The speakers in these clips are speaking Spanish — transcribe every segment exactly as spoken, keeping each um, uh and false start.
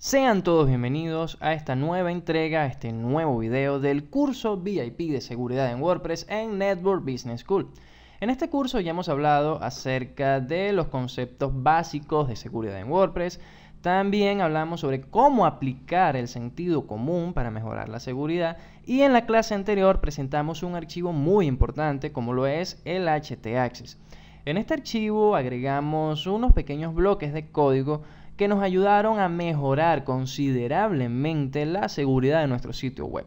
Sean todos bienvenidos a esta nueva entrega, a este nuevo video del curso V I P de seguridad en WordPress en Network Business School. En este curso ya hemos hablado acerca de los conceptos básicos de seguridad en WordPress. También hablamos sobre cómo aplicar el sentido común para mejorar la seguridad. Y en la clase anterior presentamos un archivo muy importante como lo es el htaccess. En este archivo agregamos unos pequeños bloques de código que nos ayudaron a mejorar considerablemente la seguridad de nuestro sitio web.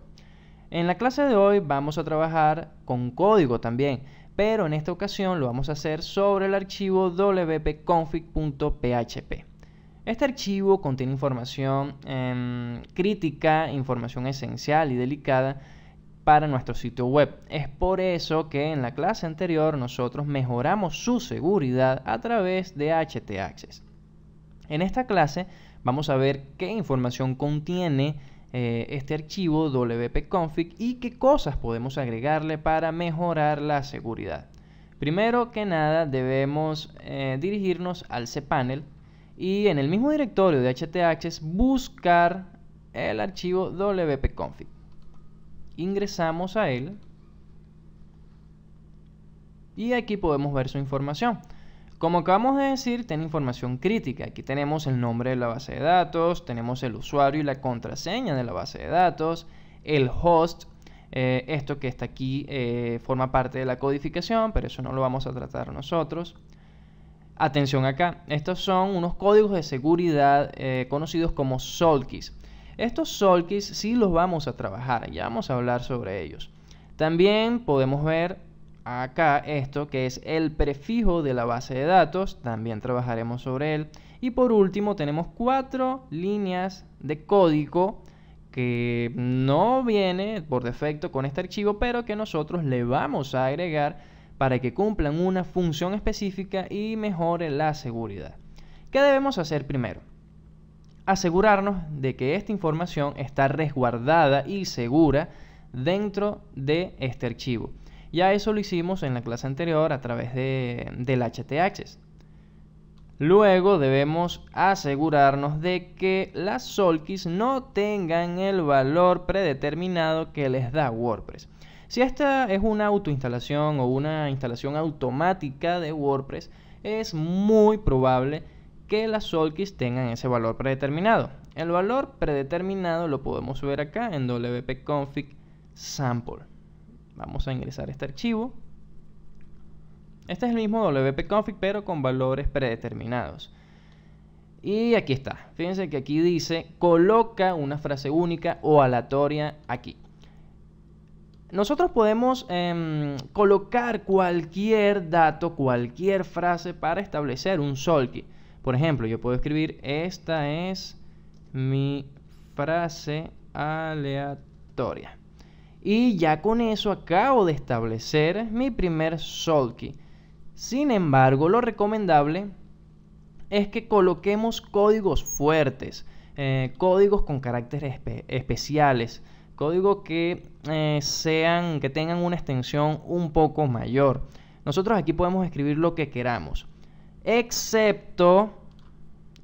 En la clase de hoy vamos a trabajar con código también, pero en esta ocasión lo vamos a hacer sobre el archivo w p config punto p h p. Este archivo contiene información eh, crítica, información esencial y delicada para nuestro sitio web. Es por eso que en la clase anterior nosotros mejoramos su seguridad a través de htaccess. En esta clase vamos a ver qué información contiene eh, este archivo w p config y qué cosas podemos agregarle para mejorar la seguridad. Primero que nada debemos eh, dirigirnos al cPanel y en el mismo directorio de htaccess buscar el archivo w p config. Ingresamos a él y aquí podemos ver su información. Como acabamos de decir, tiene información crítica. Aquí tenemos el nombre de la base de datos, tenemos el usuario y la contraseña de la base de datos, el host, eh, esto que está aquí eh, forma parte de la codificación, pero eso no lo vamos a tratar nosotros. Atención acá, estos son unos códigos de seguridad eh, conocidos como Salt Keys. Estos Salt Keys sí los vamos a trabajar, ya vamos a hablar sobre ellos. También podemos ver acá esto que es el prefijo de la base de datos, también trabajaremos sobre él. Y por último tenemos cuatro líneas de código que no viene por defecto con este archivo, pero que nosotros le vamos a agregar para que cumplan una función específica y mejore la seguridad. ¿Qué debemos hacer primero? Asegurarnos de que esta información está resguardada y segura dentro de este archivo. Ya eso lo hicimos en la clase anterior a través de, del htaccess. Luego debemos asegurarnos de que las Salt Keys no tengan el valor predeterminado que les da WordPress. Si esta es una autoinstalación o una instalación automática de WordPress, es muy probable que las Salt Keys tengan ese valor predeterminado. El valor predeterminado lo podemos ver acá en w p config sample. Vamos a ingresar este archivo. Este es el mismo w p config pero con valores predeterminados. Y aquí está. Fíjense que aquí dice coloca una frase única o aleatoria aquí. Nosotros podemos eh, colocar cualquier dato, cualquier frase para establecer un Salt Key. Por ejemplo, yo puedo escribir esta es mi frase aleatoria. Y ya con eso acabo de establecer mi primer Salt Key. Sin embargo, lo recomendable es que coloquemos códigos fuertes, eh, códigos con caracteres espe especiales, códigos que, eh, sean, que tengan una extensión un poco mayor. Nosotros aquí podemos escribir lo que queramos, excepto,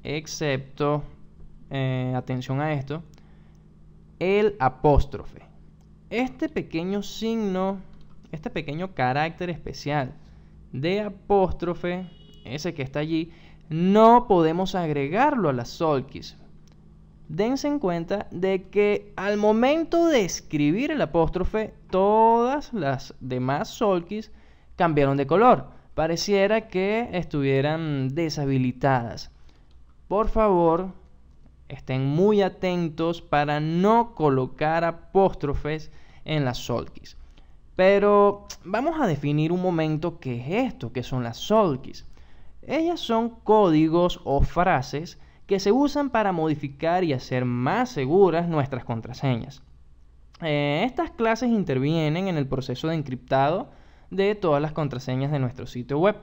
excepto, eh, atención a esto, el apóstrofe. Este pequeño signo, este pequeño carácter especial de apóstrofe, ese que está allí, no podemos agregarlo a las Salt Keys. Dense en cuenta de que al momento de escribir el apóstrofe, todas las demás Salt Keys cambiaron de color. Pareciera que estuvieran deshabilitadas. Por favor, estén muy atentos para no colocar apóstrofes en las Salt Keys. Pero vamos a definir un momento qué es esto, qué son las Salt Keys. Ellas son códigos o frases que se usan para modificar y hacer más seguras nuestras contraseñas. Eh, estas clases intervienen en el proceso de encriptado de todas las contraseñas de nuestro sitio web.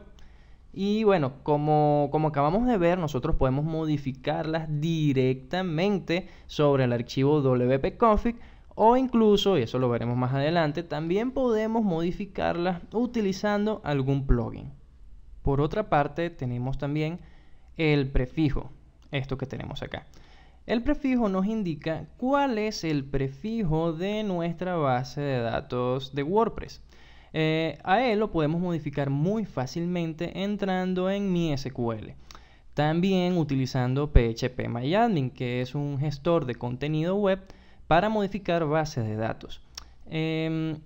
Y bueno, como, como acabamos de ver, nosotros podemos modificarlas directamente sobre el archivo w p config o incluso, y eso lo veremos más adelante, también podemos modificarlas utilizando algún plugin. Por otra parte, tenemos también el prefijo, esto que tenemos acá. El prefijo nos indica cuál es el prefijo de nuestra base de datos de WordPress. Eh, a él lo podemos modificar muy fácilmente entrando en MySQL. También utilizando P H P MyAdmin, que es un gestor de contenido web para modificar bases de datos. Eh,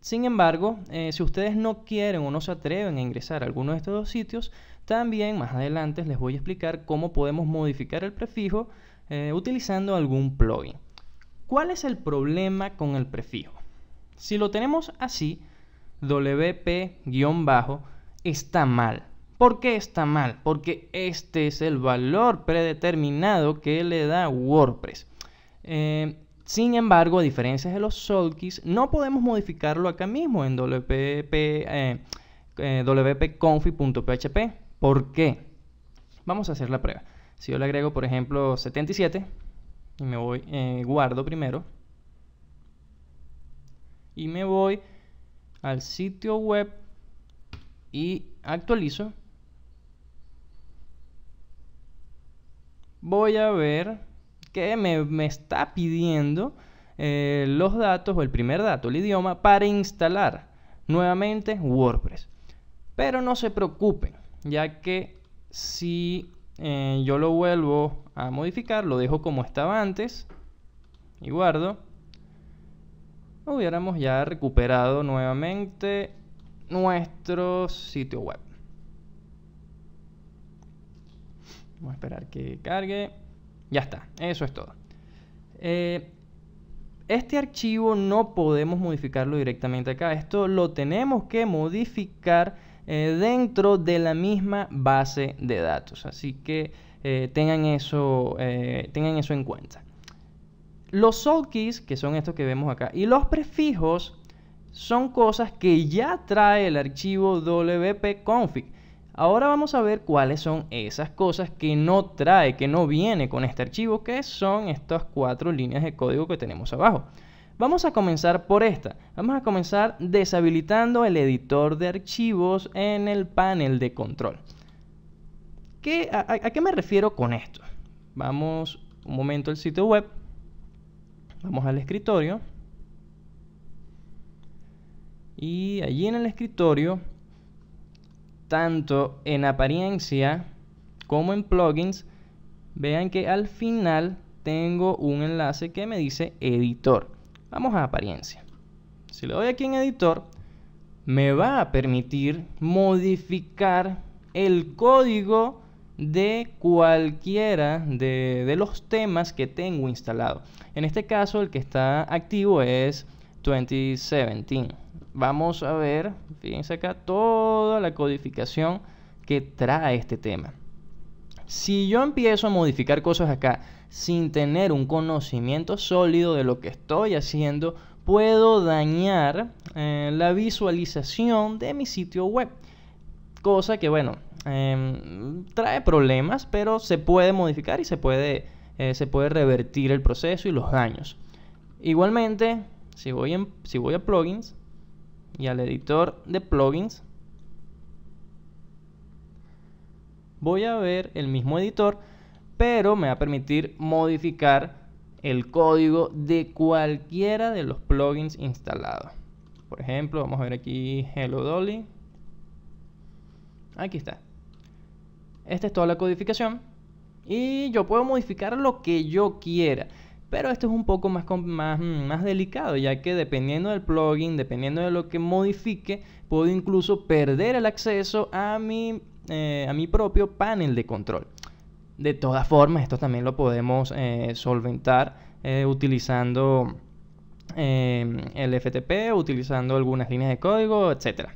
sin embargo, eh, si ustedes no quieren o no se atreven a ingresar a alguno de estos dos sitios, también más adelante les voy a explicar cómo podemos modificar el prefijo eh, utilizando algún plugin. ¿Cuál es el problema con el prefijo? Si lo tenemos así, wp- está mal. ¿Por qué está mal? Porque este es el valor predeterminado que le da WordPress. Eh, sin embargo, a diferencia de los Salt Keys, no podemos modificarlo acá mismo en wp-config.php. ¿Por qué? Vamos a hacer la prueba. Si yo le agrego, por ejemplo, setenta y siete, y me voy, eh, guardo primero, y me voy al sitio web y actualizo, voy a ver que me, me está pidiendo eh, los datos o el primer dato, el idioma, para instalar nuevamente WordPress. Pero no se preocupen, ya que si eh, yo lo vuelvo a modificar, lo dejo como estaba antes y guardo, hubiéramos ya recuperado nuevamente nuestro sitio web. Vamos a esperar que cargue. Ya está, eso es todo. Eh, este archivo no podemos modificarlo directamente acá. Esto lo tenemos que modificar eh, dentro de la misma base de datos. Así que eh, tengan eso, eh, tengan eso en cuenta. Los Salt Keys, que son estos que vemos acá, y los prefijos son cosas que ya trae el archivo wp-config. Ahora vamos a ver cuáles son esas cosas que no trae, que no viene con este archivo, que son estas cuatro líneas de código que tenemos abajo. Vamos a comenzar por esta. Vamos a comenzar deshabilitando el editor de archivos en el panel de control. ¿Qué, a, a qué me refiero con esto? Vamos un momento al sitio web. Vamos al escritorio. Y allí en el escritorio, tanto en apariencia como en plugins, vean que al final tengo un enlace que me dice editor. Vamos a apariencia. Si le doy aquí en editor, me va a permitir modificar el código de cualquiera de, de los temas que tengo instalado. En este caso, el que está activo es dos mil diecisiete. Vamos a ver, fíjense acá, toda la codificación que trae este tema. Si yo empiezo a modificar cosas acá sin tener un conocimiento sólido de lo que estoy haciendo, puedo dañar eh, la visualización de mi sitio web. Cosa que, bueno, eh, trae problemas, pero se puede modificar y se puede, eh, se puede revertir el proceso y los daños. Igualmente, si voy, en, si voy a plugins, y al editor de plugins, voy a ver el mismo editor, pero me va a permitir modificar el código de cualquiera de los plugins instalados. Por ejemplo, vamos a ver aquí Hello Dolly. Aquí está. Esta es toda la codificación y yo puedo modificar lo que yo quiera. Pero esto es un poco más, más, más delicado, ya que dependiendo del plugin, dependiendo de lo que modifique, puedo incluso perder el acceso a mi, eh, a mi propio panel de control. De todas formas, esto también lo podemos eh, solventar eh, utilizando eh, el F T P, utilizando algunas líneas de código, etcétera.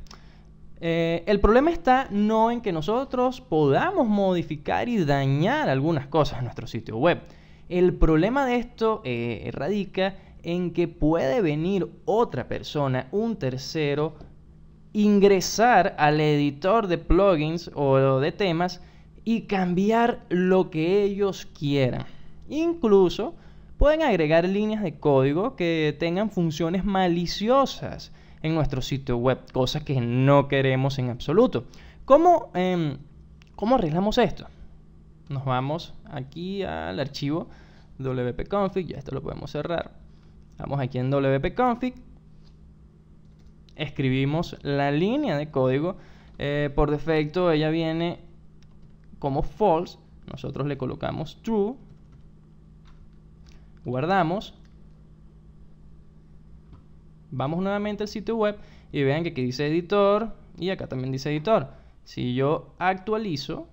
Eh, el problema está no en que nosotros podamos modificar y dañar algunas cosas en nuestro sitio web. El problema de esto eh, radica en que puede venir otra persona, un tercero, ingresar al editor de plugins o de temas y cambiar lo que ellos quieran. Incluso pueden agregar líneas de código que tengan funciones maliciosas en nuestro sitio web, cosas que no queremos en absoluto. ¿Cómo, eh, cómo arreglamos esto? nos vamos aquí al archivo wp-config, ya esto lo podemos cerrar. Vamos aquí en wp-config, escribimos la línea de código, eh, por defecto ella viene como false, nosotros le colocamos true, guardamos, vamos nuevamente al sitio web y vean que aquí dice editor y acá también dice editor. Si yo actualizo,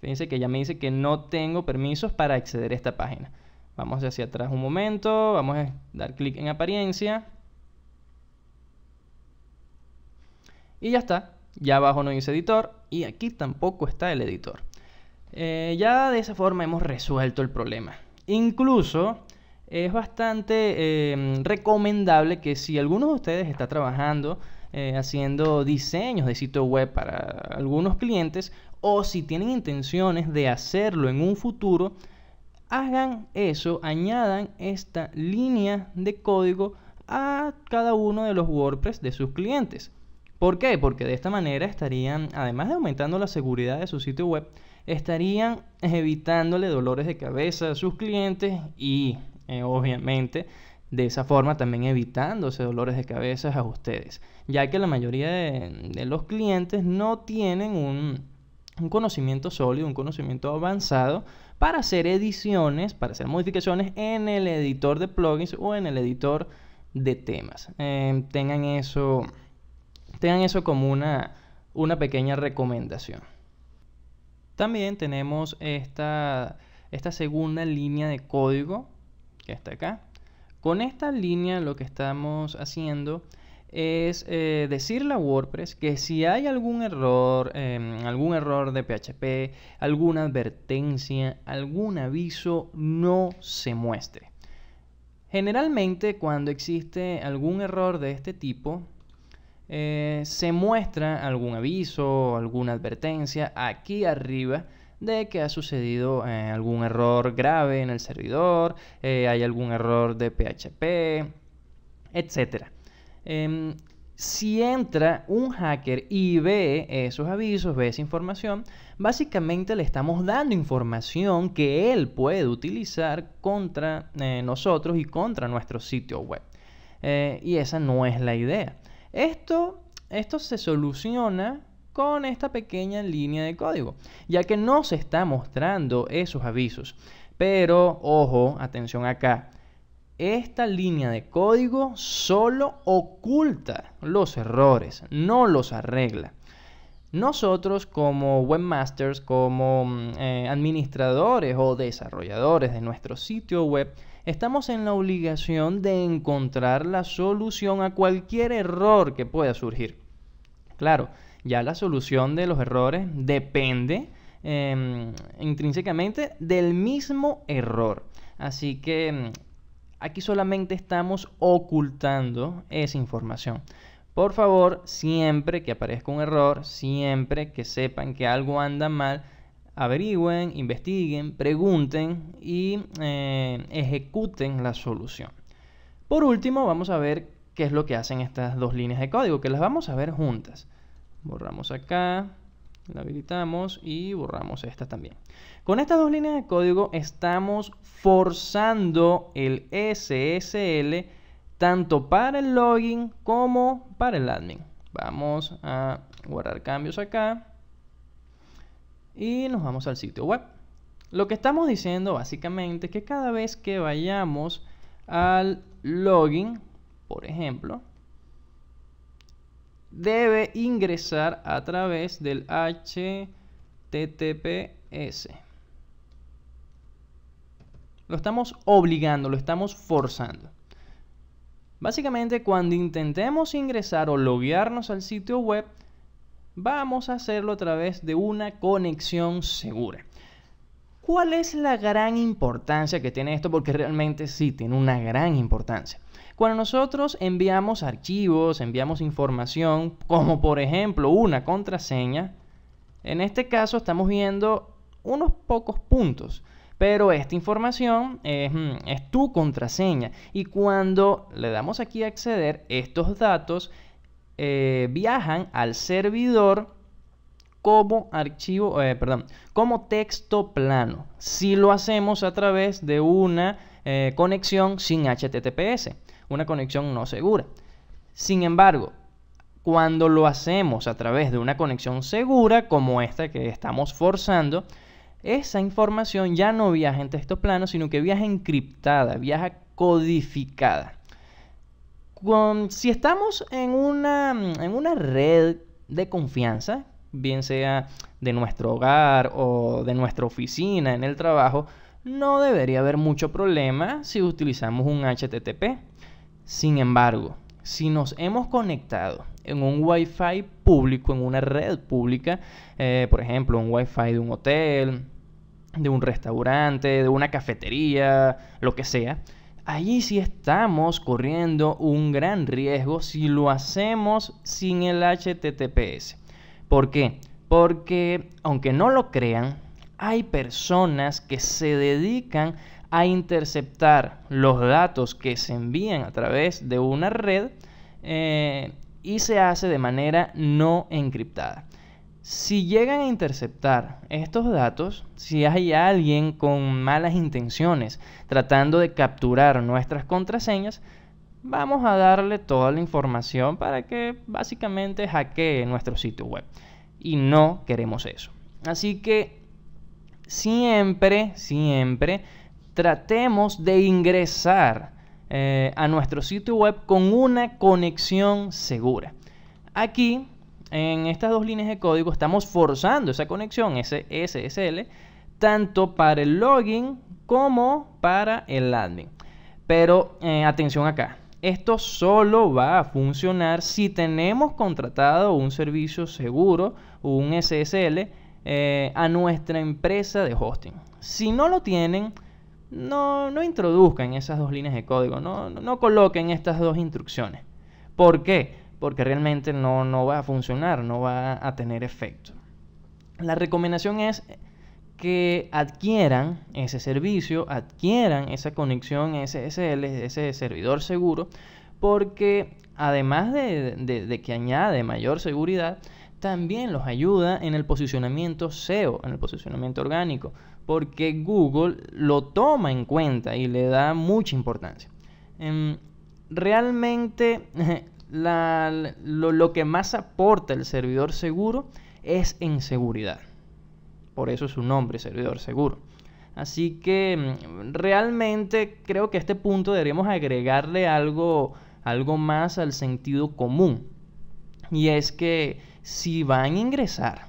fíjense que ya me dice que no tengo permisos para acceder a esta página. Vamos hacia atrás un momento, vamos a dar clic en apariencia. Y ya está, ya abajo no dice editor y aquí tampoco está el editor. Eh, ya de esa forma hemos resuelto el problema. Incluso es bastante eh, recomendable que si alguno de ustedes está trabajando eh, haciendo diseños de sitio web para algunos clientes o si tienen intenciones de hacerlo en un futuro, hagan eso, añadan esta línea de código a cada uno de los WordPress de sus clientes. ¿Por qué? Porque de esta manera estarían, además de aumentando la seguridad de su sitio web, estarían evitándole dolores de cabeza a sus clientes y eh, obviamente de esa forma también evitándose dolores de cabeza a ustedes, ya que la mayoría de, de los clientes no tienen un, un conocimiento sólido, un conocimiento avanzado para hacer ediciones, para hacer modificaciones en el editor de plugins o en el editor de temas. Eh, tengan eso, tengan eso como una, una pequeña recomendación. También tenemos esta, esta segunda línea de código que está acá. Con esta línea lo que estamos haciendo es eh, decirle a WordPress que si hay algún error, eh, algún error de P H P, alguna advertencia, algún aviso, no se muestre. Generalmente cuando existe algún error de este tipo, Eh, se muestra algún aviso, alguna advertencia aquí arriba de que ha sucedido eh, algún error grave en el servidor, eh, hay algún error de P H P, etcétera. Eh, si entra un hacker y ve esos avisos, ve esa información, básicamente le estamos dando información que él puede utilizar contra eh, nosotros y contra nuestro sitio web. Eh, y esa no es la idea. Esto, esto se soluciona con esta pequeña línea de código, ya que no se está mostrando esos avisos. Pero, ojo, atención acá, esta línea de código solo oculta los errores, no los arregla. Nosotros como webmasters, como eh, administradores o desarrolladores de nuestro sitio web, estamos en la obligación de encontrar la solución a cualquier error que pueda surgir. Claro, ya la solución de los errores depende eh, intrínsecamente del mismo error. Así que aquí solamente estamos ocultando esa información. Por favor, siempre que aparezca un error, siempre que sepan que algo anda mal, averigüen, investiguen, pregunten y eh, ejecuten la solución. Por último, vamos a ver qué es lo que hacen estas dos líneas de código, que las vamos a ver juntas. Borramos acá, la habilitamos y borramos esta también. Con estas dos líneas de código estamos forzando el S S L tanto para el login como para el admin. Vamos a guardar cambios acá. Y nos vamos al sitio web. Lo que estamos diciendo básicamente es que cada vez que vayamos al login, por ejemplo, debe ingresar a través del H T T P S. Lo estamos obligando, lo estamos forzando. Básicamente, cuando intentemos ingresar o loguearnos al sitio web, vamos a hacerlo a través de una conexión segura. ¿Cuál es la gran importancia que tiene esto? Porque realmente sí tiene una gran importancia. Cuando nosotros enviamos archivos, enviamos información, como por ejemplo una contraseña, en este caso estamos viendo unos pocos puntos, pero esta información es, es tu contraseña. Y cuando le damos aquí a acceder, estos datos Eh, viajan al servidor como archivo, eh, perdón, como texto plano, si lo hacemos a través de una eh, conexión sin H T T P S, una conexión no segura. Sin embargo, cuando lo hacemos a través de una conexión segura, como esta que estamos forzando, esa información ya no viaja en texto plano, sino que viaja encriptada, viaja codificada. Con, si estamos en una, en una red de confianza, bien sea de nuestro hogar o de nuestra oficina en el trabajo, no debería haber mucho problema si utilizamos un H T T P. Sin embargo, si nos hemos conectado en un Wi-Fi público, en una red pública, eh, por ejemplo, un Wi-Fi de un hotel, de un restaurante, de una cafetería, lo que sea, allí sí estamos corriendo un gran riesgo si lo hacemos sin el H T T P S. ¿Por qué? Porque, aunque no lo crean, hay personas que se dedican a interceptar los datos que se envían a través de una red eh, y se hace de manera no encriptada. Si llegan a interceptar estos datos, si hay alguien con malas intenciones tratando de capturar nuestras contraseñas, vamos a darle toda la información para que básicamente hackee nuestro sitio web. Y no queremos eso. Así que siempre, siempre tratemos de ingresar eh, a nuestro sitio web con una conexión segura. Aquí, en estas dos líneas de código, estamos forzando esa conexión, ese S S L, tanto para el login como para el admin. Pero eh, atención acá, esto solo va a funcionar si tenemos contratado un servicio seguro, un S S L, eh, a nuestra empresa de hosting. Si no lo tienen, no, no introduzcan esas dos líneas de código, no, no coloquen estas dos instrucciones. ¿Por qué? Porque realmente no, no va a funcionar, no va a tener efecto. La recomendación es que adquieran ese servicio, adquieran esa conexión S S L, ese servidor seguro, porque además de, de, de que añade mayor seguridad, también los ayuda en el posicionamiento S E O, en el posicionamiento orgánico, porque Google lo toma en cuenta y le da mucha importancia. Eh, realmente... La, lo, lo que más aporta el servidor seguro es en seguridad. Por eso su nombre, servidor seguro. Así que realmente creo que a este punto deberíamos agregarle algo, algo más al sentido común. Y es que si van a ingresar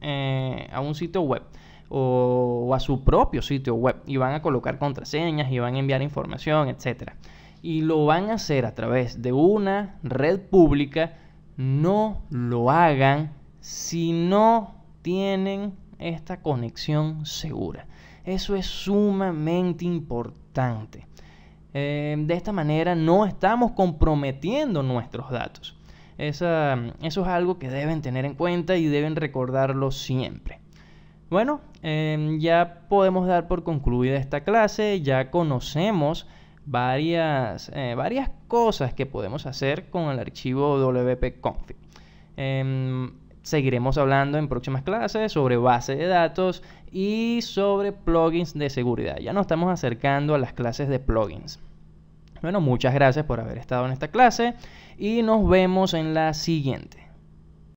eh, a un sitio web o, o a su propio sitio web y van a colocar contraseñas y van a enviar información, etcétera, y lo van a hacer a través de una red pública, no lo hagan si no tienen esta conexión segura. Eso es sumamente importante. Eh, de esta manera no estamos comprometiendo nuestros datos. Esa, eso es algo que deben tener en cuenta y deben recordarlo siempre. Bueno, eh, ya podemos dar por concluida esta clase. Ya conocemos varias, eh, varias cosas que podemos hacer con el archivo wp-config. Eh, seguiremos hablando en próximas clases sobre base de datos y sobre plugins de seguridad. Ya nos estamos acercando a las clases de plugins. Bueno, muchas gracias por haber estado en esta clase y nos vemos en la siguiente.